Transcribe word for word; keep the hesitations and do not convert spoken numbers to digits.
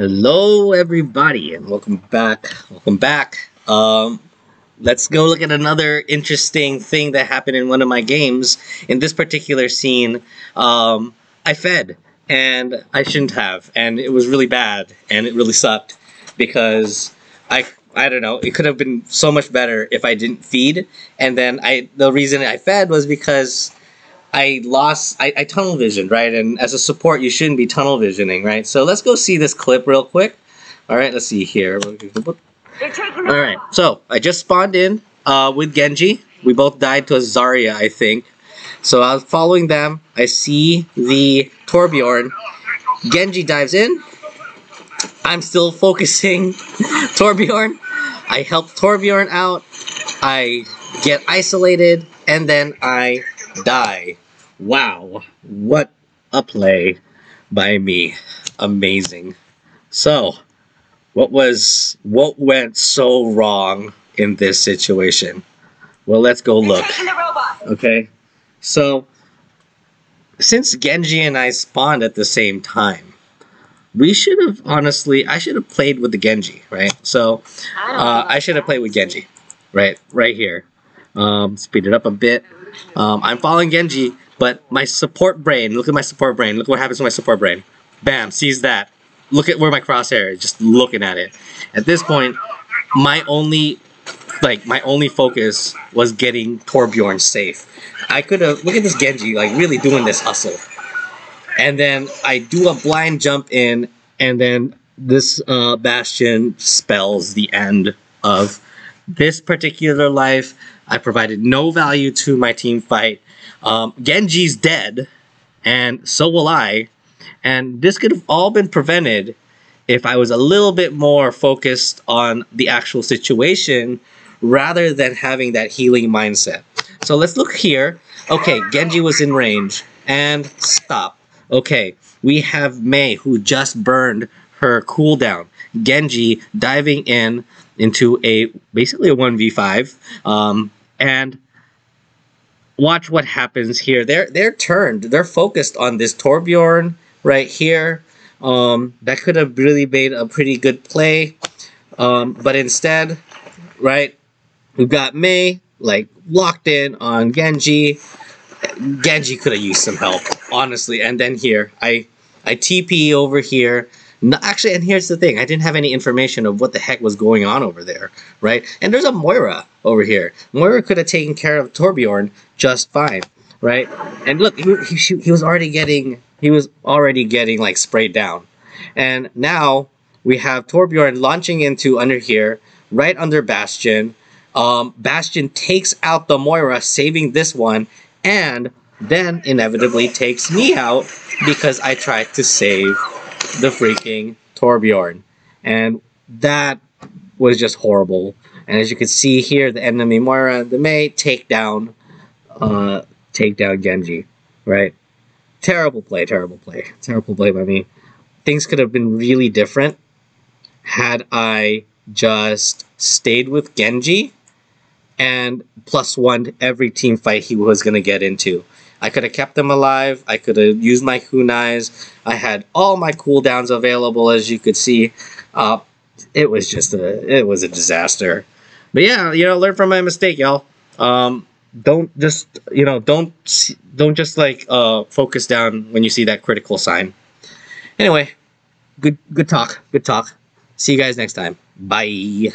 Hello everybody and welcome back, welcome back. Um, let's go look at another interesting thing that happened in one of my games. In this particular scene, um, I fed and I shouldn't have, and it was really bad and it really sucked because I, I don't know, it could have been so much better if I didn't feed. And then I, the reason I fed was because I lost, I, I tunnel visioned, right? And as a support, you shouldn't be tunnel visioning, right? So let's go see this clip real quick. All right, let's see here. All right, so I just spawned in uh, with Genji. We both died to a Zarya, I think. So I was following them. I see the Torbjorn. Genji dives in. I'm still focusing Torbjorn. I help Torbjorn out. I get isolated, and then I die. Wow, what a play by me. Amazing. So, what was what went so wrong in this situation? Well, let's go look. Okay, so since Genji and I spawned at the same time, we should have, honestly, I should have played with the Genji, right? So, uh, I should have played with Genji, right? Right here. Um, speed it up a bit. Um, I'm following Genji, but my support brain, look at my support brain, look what happens to my support brain. Bam, sees that. Look at where my crosshair is, just looking at it. At this point, my only, like, my only focus was getting Torbjorn safe. I could have, look at this Genji, like, really doing this hustle. And then I do a blind jump in, and then this uh, Bastion spells the end of this particular life. I provided no value to my team fight. Um, Genji's dead, and so will I. And this could have all been prevented if I was a little bit more focused on the actual situation rather than having that healing mindset. So let's look here. Okay, Genji was in range. And stop. Okay, we have Mei, who just burned her cooldown. Genji diving in into a, basically a one v five. Um, and watch what happens here. They're, they're turned. They're focused on this Torbjorn right here. Um, that could have really made a pretty good play. Um, but instead, right, we've got Mei, like, locked in on Genji. Genji could have used some help, honestly. And then here, I, I T P over here. No, actually, and here's the thing. I didn't have any information of what the heck was going on over there, right? And there's a Moira over here. Moira could have taken care of Torbjorn just fine, right? And look, he, he, he was already getting, he was already getting, like, sprayed down. And now we have Torbjorn launching into under here, right under Bastion. Um, Bastion takes out the Moira, saving this one, and then inevitably takes me out because I tried to save the freaking Torbjorn, and that was just horrible. And as you can see here, the enemy Moira, the Mei, take down, uh, take down Genji, right? Terrible play, terrible play, terrible play by me. Things could have been really different had I just stayed with Genji and plus one every team fight he was gonna get into. I could have kept them alive. I could have used my kunais. I had all my cooldowns available, as you could see. Uh, it was just a, it was a disaster. But yeah, you know, learn from my mistake, y'all. Um, don't just, you know, don't, don't just like uh, focus down when you see that critical sign. Anyway, good, good talk, good talk. See you guys next time. Bye.